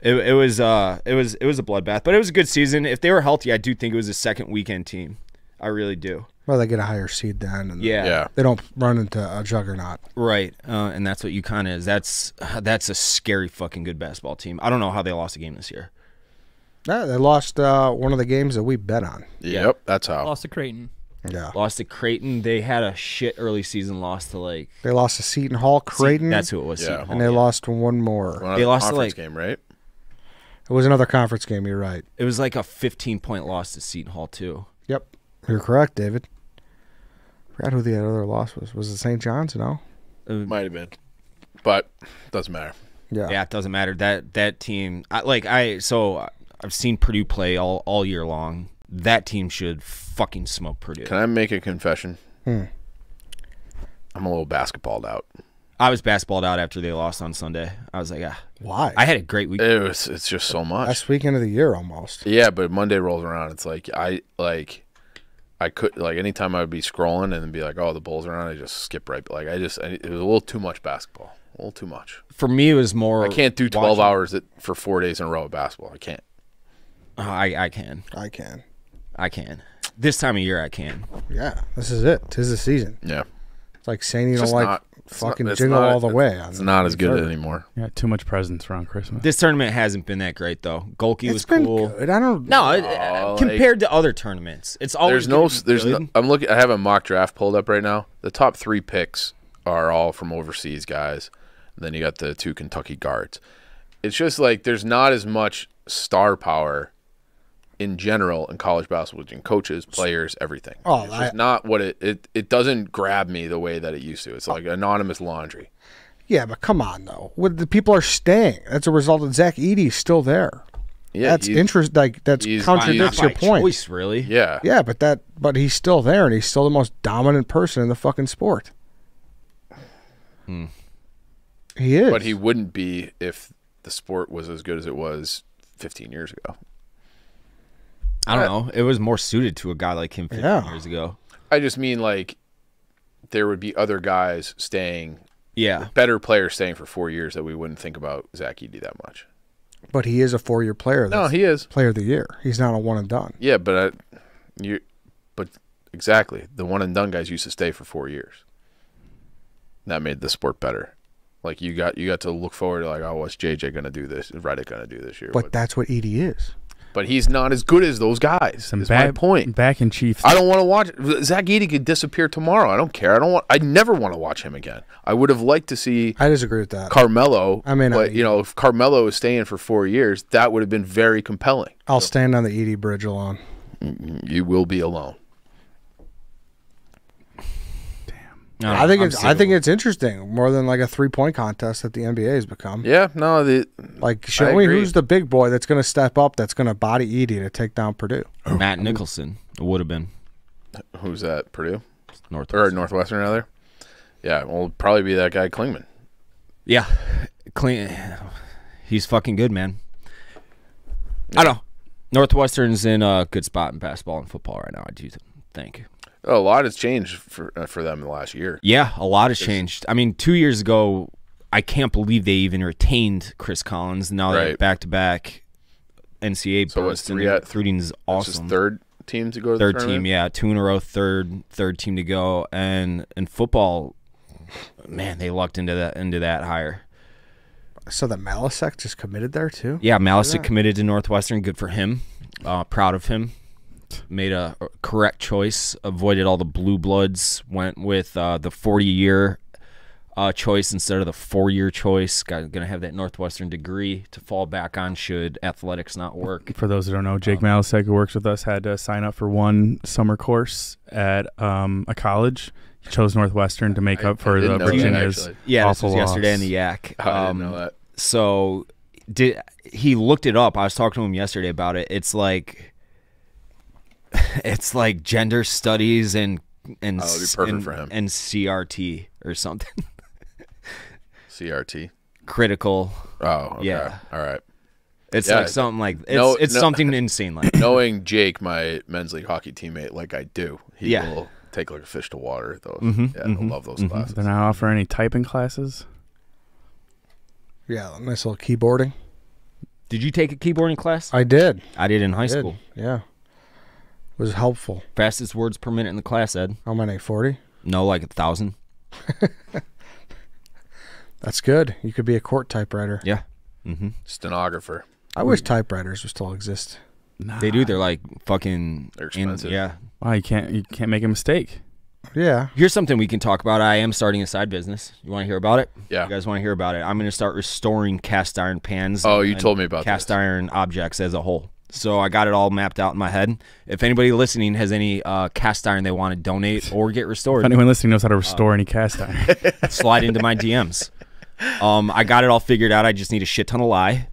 It was a bloodbath, but it was a good season. If they were healthy, I do think it was a second weekend team. I really do. Well, they get a higher seed then, and yeah, they don't run into a juggernaut, right? And that's what UConn is. That's a scary fucking good basketball team. I don't know how they lost a game this year. Yeah, they lost one of the games that we bet on. Yep, that's how. Lost to Creighton. Yeah. Lost to Creighton. They had a shit early season loss to, like... They lost to Seton Hall, Creighton. That's who it was, Seton Hall. And they lost one more. They lost to, like... game, right? It was another conference game, you're right. It was like a 15-point loss to Seton Hall, too. Yep. You're correct, David. I forgot who the other loss was. Was it St. John's? No? It might have been. But doesn't matter. Yeah. Yeah, it doesn't matter. That team... I've seen Purdue play all year long. That team should fucking smoke Purdue. Can I make a confession? I'm a little basketballed out. I was basketballed out after they lost on Sunday. I was like, ah. Why? I had a great weekend. It's just so much. Last weekend of the year almost. Yeah, but Monday rolls around. It's like I could, like, anytime I would be scrolling and be like, oh, the Bulls are on, I just skip right. Like it was a little too much basketball. A little too much. For me, it was more. I can't do 12 hours for 4 days in a row of basketball. I can't. I can. This time of year, I can. Yeah, this is it. 'Tis the season. Yeah. It's like saying you don't like fucking Jingle All the Way. It's not as good anymore. Yeah, too much presents around Christmas. This tournament hasn't been that great, though. Golke was cool. Good. I don't know. No, compared to other tournaments, it's always there's no. I'm looking. I have a mock draft pulled up right now. The top 3 picks are all from overseas guys. And then you got the 2 Kentucky guards. It's just like there's not as much star power in general in college basketball, in coaches, players, everything. Oh, it's just not what it doesn't grab me the way that it used to. It's like anonymous laundry. Yeah, but come on, though. The people are staying. That's a result of Zach Edey's still there. Yeah, that's interesting. Like, that contradicts your point. Choice, really. Yeah. Yeah, but he's still there, and he's still the most dominant person in the fucking sport. Hmm. He is. But he wouldn't be if the sport was as good as it was 15 years ago. I don't know. It was more suited to a guy like him 15 years ago. I just mean, like, there would be other guys staying. Yeah. Better players staying for 4 years that we wouldn't think about Zach Edey that much. But he is a four-year player. No, he is. Player of the year. He's not a one-and-done. Yeah, but exactly. The one-and-done guys used to stay for 4 years. That made the sport better. Like, you got to look forward to, like, oh, what's JJ going to do this? Is Reddick going to do this year? But that's what Edey is. but he's not as good as those guys. That's my point. Back in Chiefs. I don't want to watch. Zach Edey could disappear tomorrow. I don't care. I never want to watch him again. I would have liked to see. I disagree with that. Carmelo. I mean, but you know, if Carmelo was staying for 4 years, that would have been very compelling. I'll stand on the Edey bridge alone. You will be alone. No, I think it's interesting more than like a 3-point contest that the NBA has become. Yeah, no, show me who's the big boy that's going to step up, that's going to body Edey to take down Purdue. Matt Nicholson would have been. Who's that? Purdue, Northwestern. Or Northwestern rather. Yeah, will probably be that guy Klingman. Yeah, he's fucking good, man. Yeah. I don't know. Northwestern's in a good spot in basketball and football right now. I do think. A lot has changed for them in the last year. Yeah, a lot has changed. I mean, 2 years ago, I can't believe they even retained Chris Collins. Now they're back-to-back NCAA. So what's three teams is awesome. That's his third team to go to the tournament? Third team, yeah. 2 in a row, third team to go. And in football, man, they lucked into that hire. So that Malasek just committed there too? Yeah, Malasek committed to Northwestern. Good for him. Proud of him. Made a correct choice, avoided all the blue bloods, went with the 40-year choice instead of the 4-year choice. Going to have that Northwestern degree to fall back on should athletics not work. For those that don't know, Jake Malasek, who works with us, had to sign up for one summer course at a college. He chose Northwestern to make up for the Virginia's awful loss. Yesterday in the Yak. I didn't know that. So he looked it up. I was talking to him yesterday about it. It's like gender studies and that would be perfect for him. And CRT or something. CRT. Critical. Oh, okay. Yeah. All right. It's like something like it's something insane. Like knowing Jake, my men's league hockey teammate, like I do, he will take like a fish to water. Though, I love those classes. They not offer any typing classes. Yeah, nice little keyboarding. Did you take a keyboarding class? I did. I did in high school. Yeah. Was helpful. Fastest words per minute in the class, Ed. How many? 40? No, like 1,000. That's good. You could be a court typewriter. Yeah. Mm-hmm. Stenographer. I wish typewriters would still exist. Nah. They do. They're like fucking. They're expensive. Yeah. Wow, you can't make a mistake. Yeah. Here's something we can talk about. I am starting a side business. You want to hear about it? Yeah. You guys want to hear about it? I'm going to start restoring cast iron pans. Oh, you told me about cast iron objects as a whole. So I got it all mapped out in my head. If anybody listening has any cast iron they want to donate or get restored. If anyone listening knows how to restore any cast iron. Slide into my DMs. I got it all figured out. I just need a shit ton of lye.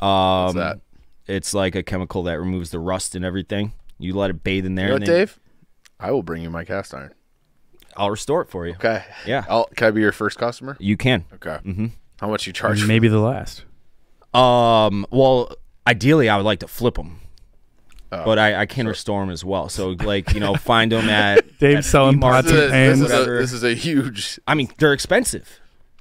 What's that? It's like a chemical that removes the rust and everything. You let it bathe in there. You know what, Dave? I will bring you my cast iron. I'll restore it for you. Okay. Yeah. Can I be your first customer? You can. Okay. Mm-hmm. How much you charge? Maybe the last. Well... Ideally, I would like to flip them, but I can restore them as well. So, like, you know, find them at Dave's selling pots and pans. This is a huge. I mean, they're expensive.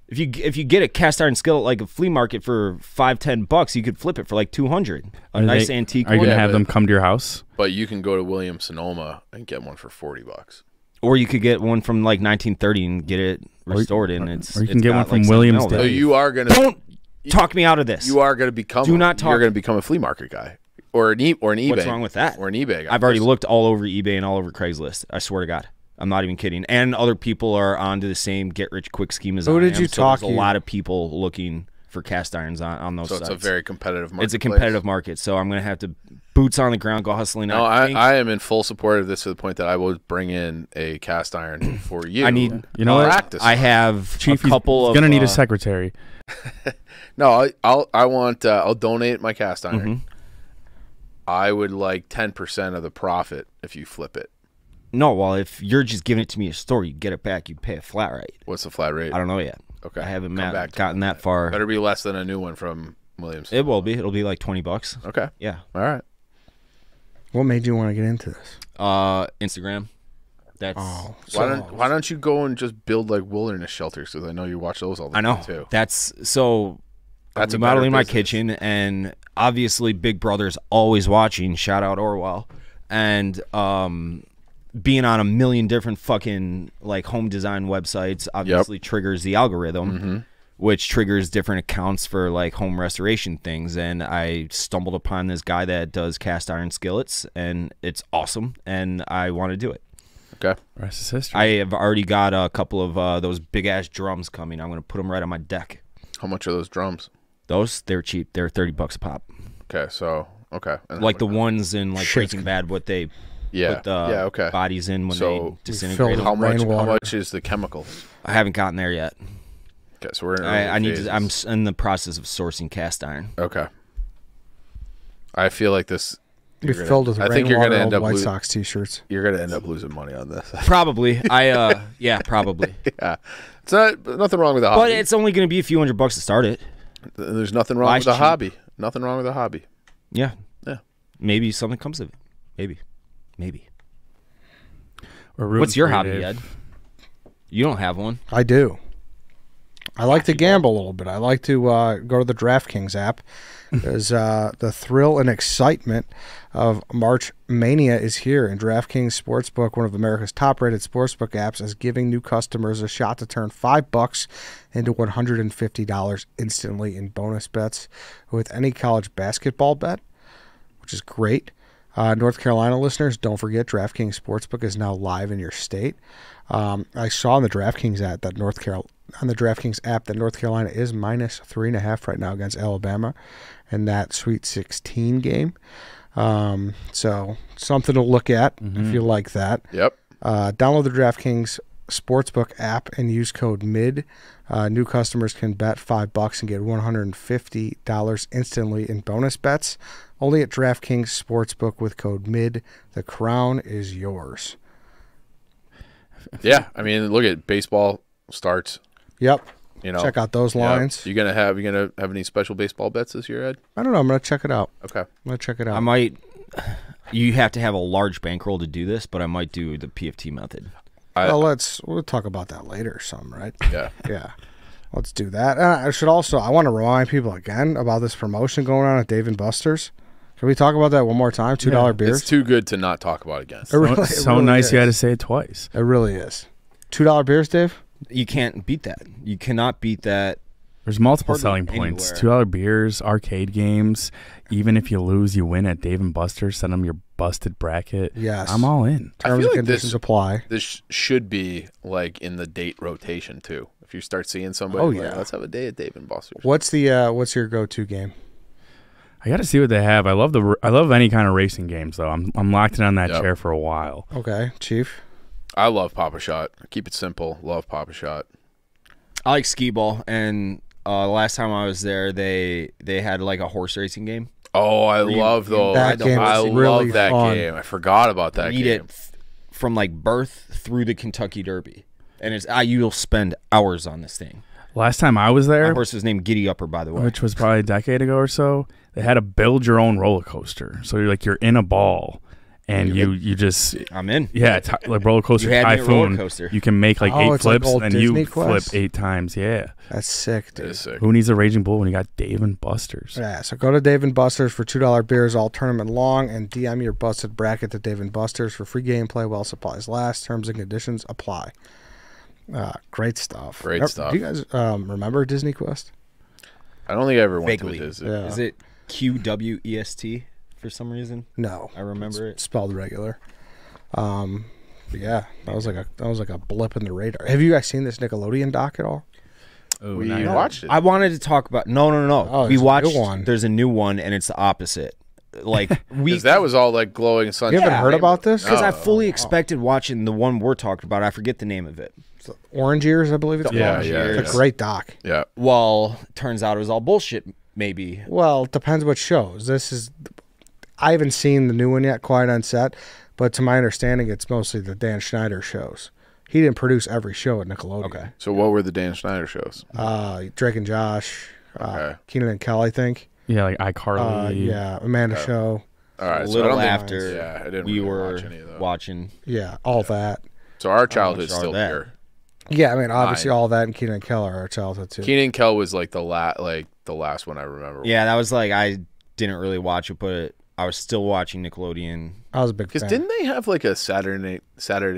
If you get a cast iron skillet like a flea market for $5, $10, you could flip it for like $200. A nice antique. Are you gonna have them come to your house? But you can go to Williams Sonoma and get one for $40. Or you could get one from like 1930 and get it restored in. Or you can get one from Williams. So you are gonna. Don't talk me out of this. You are going to become. Do not talk. You're going to become a flea market guy, or an eBay. What's wrong with that? Or an eBay guy. I've already looked all over eBay and all over Craigslist. I swear to God, I'm not even kidding. And other people are onto the same get rich quick scheme as I am. Who did you talk to? So a lot of people looking for cast irons on those sites. So it's a very competitive market. It's a competitive market. So I'm going to have to boots on the ground, go hustling. No, I am in full support of this to the point that I will bring in a cast iron for you. I need practice. I have Chief, a couple of. You're going to need a secretary. No, I'll donate my cast iron. I would like 10% of the profit if you flip it. No, well, if you're just giving it to me a store, you get it back, you pay a flat rate. What's the flat rate? I don't know yet. Okay. I haven't gotten that far. Better be less than a new one from Williams. It will be. It'll be like $20. Okay. Yeah. All right. What made you want to get into this? Instagram. That's why don't you go and just build like wilderness shelters? Because I know you watch those all the time too. That's remodeling my kitchen, and obviously Big Brother's always watching. Shout out Orwell, and being on a million different fucking like home design websites obviously triggers the algorithm. which triggers different accounts for like home restoration things. And I stumbled upon this guy that does cast iron skillets, and it's awesome, and I want to do it. Okay. Rest is history. I have already got a couple of those big-ass drums coming. I'm going to put them right on my deck. How much are those drums? Those? They're cheap. They're 30 bucks a pop. Okay, so, okay. And like the ones in, like, Breaking Bad, what they put the bodies in when they disintegrate. How much is the chemicals? I haven't gotten there yet. Okay, so we're in I'm in the process of sourcing cast iron. Okay. I feel like this... I think you're gonna end up You're gonna end up losing money on this. Probably. Yeah, probably. Yeah. It's nothing wrong with the hobby. But it's only gonna be a few $100 to start it. There's nothing wrong with the hobby. Nothing wrong with the hobby. Yeah. Yeah. Maybe something comes of it. Maybe. Maybe. What's your hobby, Ed? You don't have one. I do. I like to gamble a little bit. I like to go to the DraftKings app. Because the thrill and excitement of March Mania is here, and DraftKings Sportsbook, one of America's top-rated sportsbook apps, is giving new customers a shot to turn $5 into $150 instantly in bonus bets with any college basketball bet, which is great. North Carolina listeners, don't forget DraftKings Sportsbook is now live in your state. I saw on the DraftKings app that North Carolina is -3.5 right now against Alabama in that Sweet 16 game. So something to look at if you like that. Yep. Download the DraftKings Sportsbook app and use code MID. New customers can bet $5 and get $150 instantly in bonus bets. Only at DraftKings Sportsbook with code MID. The crown is yours. Yeah, I mean, look at baseball starts. Yep. You know, check out those lines. Yeah. You gonna have any special baseball bets this year, Ed? I don't know. I'm gonna check it out. Okay. I'm gonna check it out. I might. You have to have a large bankroll to do this, but I might do the PFT method. Well, we'll talk about that later or something, right? Yeah. Yeah. Let's do that. I should also. I want to remind people again about this promotion going on at Dave and Buster's. Can we talk about that one more time? $2 beers. It's too good to not talk about again. It really is. You had to say it twice. It really is. $2 beers, Dave? You can't beat that. You cannot beat that. There's multiple selling points. $2 beers, arcade games. Even if you lose, you win at Dave & Buster's. Send them your busted bracket. Yes. I'm all in. Terms and conditions apply. This should be like in the date rotation too. If you start seeing somebody, like, let's have a day at Dave & Buster's. What's the what's your go-to game? I got to see what they have. I love any kind of racing games though. I'm locked in on that chair for a while. Okay, Chief. I love Papa Shot. Keep it simple. Love Papa Shot. I like skee ball. And last time I was there, they had like a horse racing game. Oh, I love those. I love that game. I forgot about that game. From like birth through the Kentucky Derby, and it's you'll spend hours on this thing. Last time I was there, my horse was named Giddy Upper, by the way, which was probably a decade ago or so. They had a build your own roller coaster. So you're in a ball. And you just... I'm in. Yeah, like Roller Coaster Typhoon. You can make like 8 flips, like and Disney flip 8 times. Yeah. That's sick, dude. Sick. Who needs a Raging Bull when you got Dave & Buster's? Yeah, so go to Dave & Buster's for $2 beers all tournament long and DM your busted bracket to Dave & Buster's for free gameplay while supplies last. Terms and conditions apply. Great stuff. Great stuff. Do you guys remember Disney Quest? I don't think I ever went to a Disney. Yeah. Is it QWEST? For some reason, no, I remember it spelled regular. Yeah, that was like a blip in the radar. Have you guys seen this Nickelodeon doc at all? Ooh, we watched it. I wanted to talk about no. Oh, we watched one. There's a new one, and it's the opposite. Like that was all like glowing sun. You haven't heard about this? Because I fully expected watching the one we're talking about. I forget the name of it. It's Orange Ears, I believe. It's Orange Ears. It's a great doc. Yeah. Well, turns out it was all bullshit. Maybe. Well, it depends what shows. This is. I haven't seen the new one yet, Quiet on Set, but to my understanding, it's mostly the Dan Schneider shows. He didn't produce every show at Nickelodeon. Okay. So what were the Dan Schneider shows? Drake and Josh, Kenan and Kel, I think. Yeah, like iCarly. Yeah, Amanda Show. All right. I didn't really watch any of those. Yeah, all that. So our childhood's still here. Yeah, I mean, obviously all that and Kenan and Kel are our childhood too. Kenan and Kel was like the last one I remember. Yeah, that was like I didn't really watch it, but. I was still watching Nickelodeon. I was a big fan. Because didn't they have like a Saturday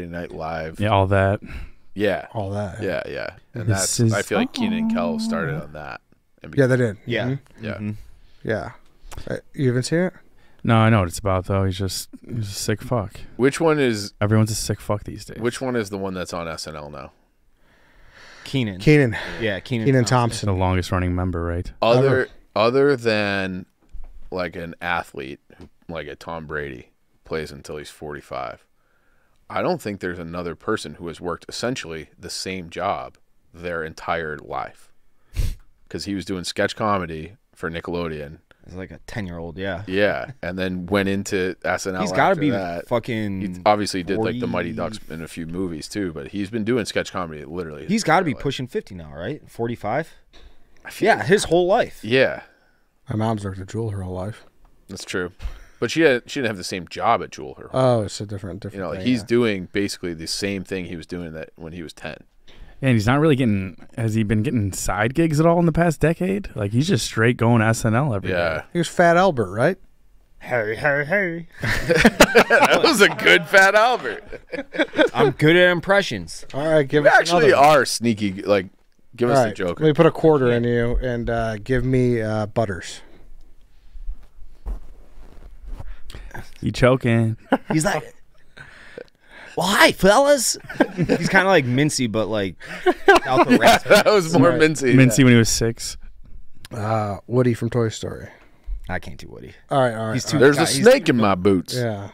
Night Live? Yeah, all that. yeah, all that. Yeah, yeah. And that's I feel like Keenan and Kel started on that. Yeah, they did. Yeah, mm-hmm. Yeah, mm-hmm. Yeah. You haven't seen it? No, I know what it's about though. He's a sick fuck. Which one is? Everyone's a sick fuck these days. Which one is the one that's on SNL now? Keenan. Keenan. Yeah, Keenan Thompson. The longest running member, right? Other than like an athlete, like a Tom Brady, plays until he's 45. I don't think there's another person who has worked essentially the same job their entire life. Because he was doing sketch comedy for Nickelodeon. It's like a 10-year-old, yeah. Yeah, and then went into SNL. He's got to be that. Fucking. He obviously 40... did like the Mighty Ducks in a few movies too, but he's been doing sketch comedy literally. He's got to be pushing 50 now, right? 45. Yeah, his whole life. Yeah. My mom's worked at Jewel her whole life. That's true, but she didn't have the same job at Jewel her whole life. It's a different. You know, like thing, he's doing basically the same thing he was doing that when he was 10. And he's not really getting, has he been getting side gigs at all in the past decade? Like, he's just straight going SNL every day. He was Fat Albert, right? Hey, hey, hey. That was a good Fat Albert. I'm good at impressions. All right, give us another. We actually are sneaky. Like, give us the joke. Let me put a quarter in you and give me Butters. You choking. He's like... Well, hi, fellas. He's kind of like Mincy, but like out the rats. That was more Mincy. Mincy when he was 6. Woody from Toy Story. I can't do Woody. All right, all right. He's too There's a snake in my boots. Yeah.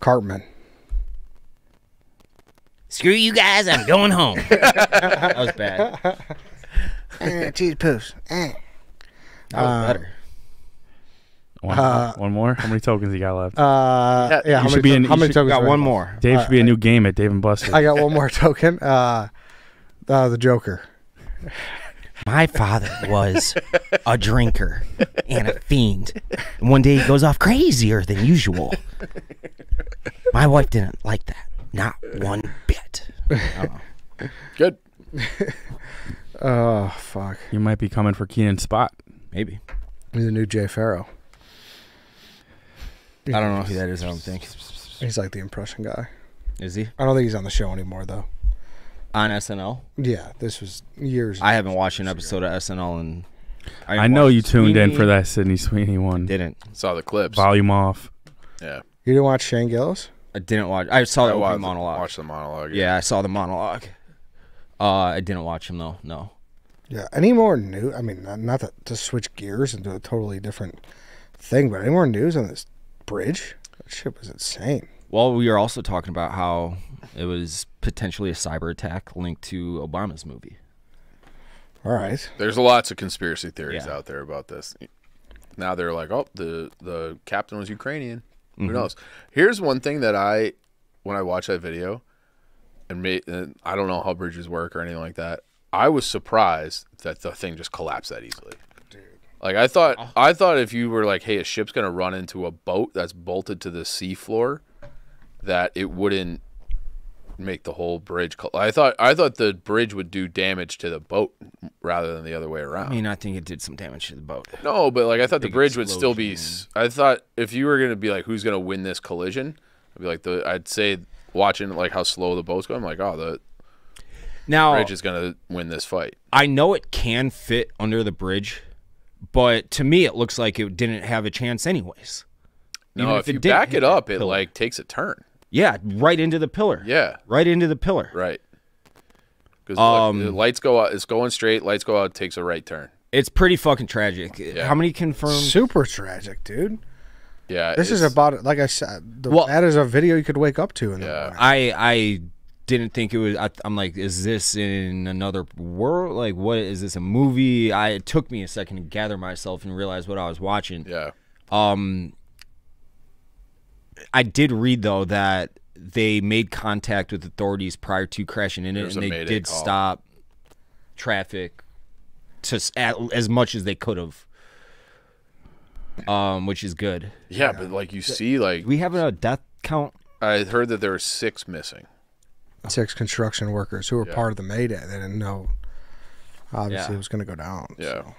Cartman. Screw you guys, I'm going home. That was bad. Cheese poofs. That was better. One more? How many tokens you got left? Yeah, how many tokens? Got one more. Dave should be a new game at Dave and Buster. I got one more token. The Joker. My father was a drinker and a fiend. And one day he goes off crazier than usual. My wife didn't like that. Not one bit. Good. Oh, fuck. You might be coming for Keenan's spot. Maybe. He's a new Jay Farrow. I don't know who that is, I don't think. He's like the impression guy. Is he? I don't think he's on the show anymore, though. On SNL? Yeah, this was years ago. I haven't watched an episode of SNL in... I know you tuned in for that Sydney Sweeney one. Didn't. Saw the clips. Volume off. Yeah. You didn't watch Shane Gillis? I didn't watch... I saw the monologue. Watched the monologue. Yeah, I saw the monologue. I didn't watch him, though. No. Yeah, any more new... I mean, not to switch gears into a totally different thing, but any more news on this... bridge? That shit was insane. Well, we were also talking about how it was potentially a cyber attack linked to Obama's movie. All right. There's lots of conspiracy theories out there about this. Now they're like, oh, the captain was Ukrainian. Who knows? Here's one thing that when I watched that video, and I don't know how bridges work or anything like that, I was surprised that the thing just collapsed that easily. Like, I thought if you were like, hey, a ship's going to run into a boat that's bolted to the seafloor, that it wouldn't make the whole bridge. I thought the bridge would do damage to the boat rather than the other way around. I mean, I think it did some damage to the boat. No, but like, I thought the bridge would still be, I thought if you were going to be like, who's going to win this collision? I'd be like, I'd say watching like how slow the boat's going, I'm like, oh, the bridge is going to win this fight. I know it can fit under the bridge. But to me, it looks like it didn't have a chance anyways. No, if you back it up, it like takes a turn. Yeah, right into the pillar. Yeah. Right into the pillar. Right. Because the lights go out. It's going straight. Lights go out. It takes a right turn. It's pretty fucking tragic. Yeah. How many confirmed? Super tragic, dude. Yeah. This is about, like I said, that is a video you could wake up to. I didn't think it was. I'm like, is this in another world? Like, what is this, a movie? It took me a second to gather myself and realize what I was watching. Yeah. I did read though that they made contact with authorities prior to crashing in it, and they did stop traffic to as much as they could have. Which is good. Yeah, but like you see, like we have a death count. I heard that there were 6 missing. 6 construction workers who were part of the Mayday. They didn't know, obviously, it was going to go down. Yeah, so.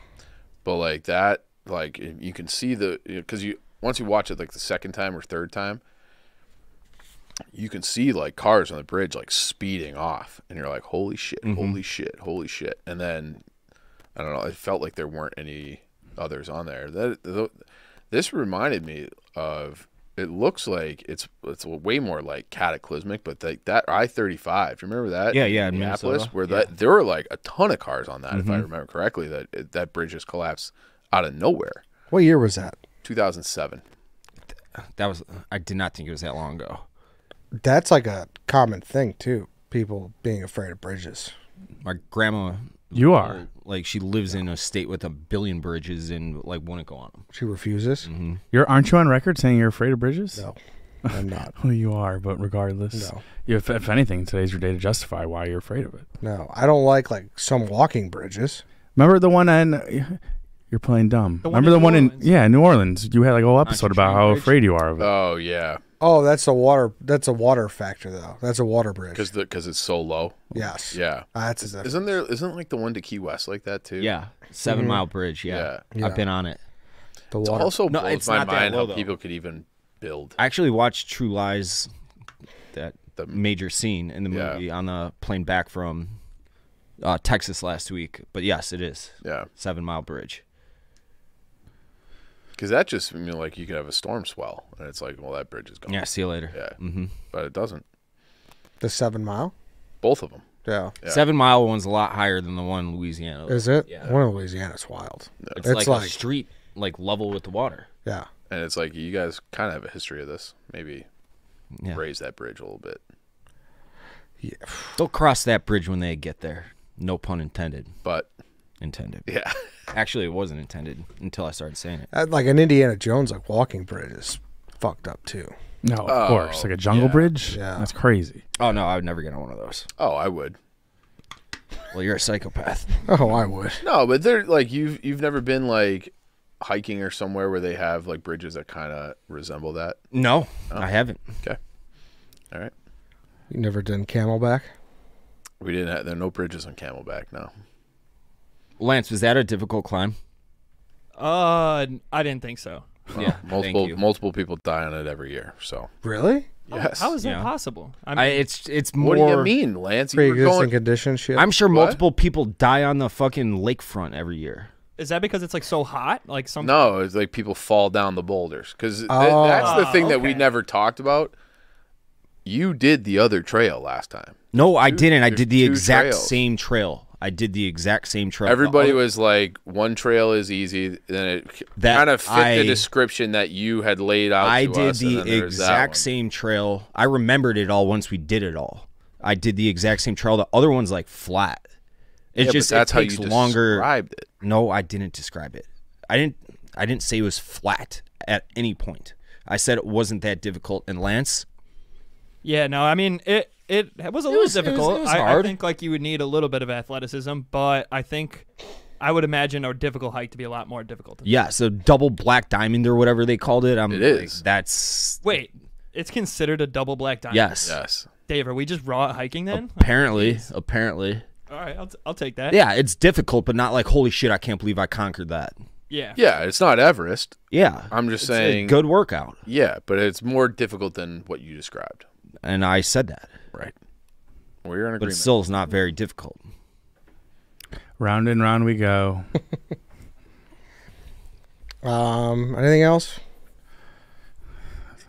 But like that, like you can see because once you watch it like the second time or third time, you can see like cars on the bridge like speeding off, and you're like, holy shit, mm-hmm. holy shit, holy shit. And then I don't know, it felt like there weren't any others on there. This reminded me of, it looks like it's way more like cataclysmic, but like that I-35, you remember that? Yeah, yeah, in Minneapolis, where that there were like a ton of cars on that, mm-hmm. if I remember correctly. That bridge just collapsed out of nowhere. What year was that? 2007. That was, I did not think it was that long ago. That's like a common thing too. People being afraid of bridges. My grandma. You are like, she lives in a state with 1 billion bridges and like wouldn't go on them. She refuses. Mm-hmm. Aren't you on record saying you're afraid of bridges? No, I'm not. Well, you are, but regardless, no. If anything, today's your day to justify why you're afraid of it. No, I don't like some walking bridges. Remember the one in. You're playing dumb. Remember the one in New Orleans? You had like a whole episode about how afraid you are of it. Oh yeah. Oh, that's a water. That's a water factor, though. That's a water bridge. Because it's so low. Yes. Yeah. That's exactly. Isn't like the one to Key West like that too? Yeah, 7 Mile Bridge. Yeah. I've been on it. The water. It also blows my mind how people could even build. I actually watched True Lies, the major scene in the movie, on the plane back from Texas last week. But yes, it is. Yeah. 7 Mile Bridge. Because that just, I mean, like, you could have a storm swell, and it's like, well, that bridge is gone. Yeah, see you later. Yeah. Mm-hmm. But it doesn't. The 7 Mile? Both of them. Yeah. 7 Mile one's a lot higher than the one in Louisiana. Is it? Yeah. One in Louisiana's wild. No. It's like a street, like, level with the water. Yeah. And it's like, you guys kind of have a history of this. Maybe raise that bridge a little bit. Yeah. They'll cross that bridge when they get there. No pun intended. But... intended. Yeah. Actually, it wasn't intended until I started saying it. Like an Indiana Jones, like walking bridge is fucked up too. No, of course. Like a jungle bridge? Yeah. That's crazy. Oh, no, I would never get on one of those. Oh, I would. Well, you're a psychopath. Oh, I would. No, but they're like, you've never been like hiking or somewhere where they have like bridges that kind of resemble that? No, oh. I haven't. Okay. All right. You never done Camelback? We didn't have, there are no bridges on Camelback, no. Lance, was that a difficult climb? I didn't think so. Well, yeah, multiple people die on it every year. So really, yes. How is that possible? I mean, it's more. What do you mean, Lance? Pre-existing condition shit. I'm sure multiple people die on the fucking lakefront every year. Is that because it's like so hot? Like some. No, it's like people fall down the boulders because that's the thing that we never talked about. You did the other trail last time. No, I didn't. I did the exact same trail. I did the exact same trail. Everybody was like, one trail is easy. Then it kind of fit the description that you had laid out to us. I did the exact same trail. I remembered it all once we did it all. I did the exact same trail. The other one's like flat. It's just it takes longer. Described it. No, I didn't describe it. I didn't say it was flat at any point. I said it wasn't that difficult. And Lance? Yeah, no, I mean, it was a little difficult. I think like you would need a little bit of athleticism, but I think I would imagine a difficult hike to be a lot more difficult. Yeah, so double black diamond or whatever they called it. It is. That's wait, it's considered a double black diamond. Yes, yes. Dave, are we just raw hiking then? Apparently, apparently. All right, I'll take that. Yeah, it's difficult, but not like holy shit, I can't believe I conquered that. Yeah. Yeah, it's not Everest. Yeah, I'm just saying a good workout. Yeah, but it's more difficult than what you described. And I said that. Right. We're in agreement. But it still is not very difficult. Round and round we go. Anything else?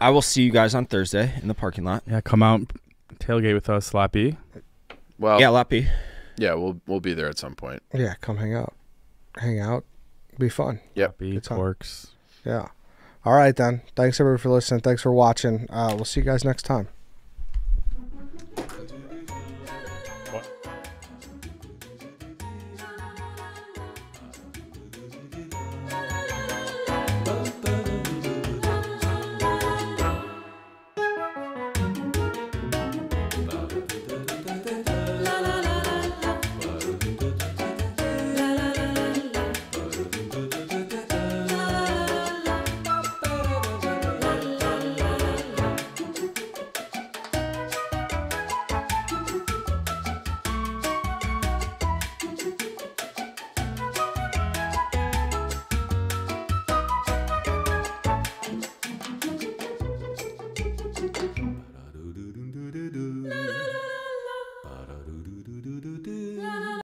I will see you guys on Thursday in the parking lot. Yeah, come out, tailgate with us, Lot B. Well, yeah, Lot B. Yeah, we'll be there at some point. Yeah, come hang out. Hang out. Be fun. Yeah. Be works. Yeah. All right, then. Thanks, everybody, for listening. Thanks for watching. We'll see you guys next time.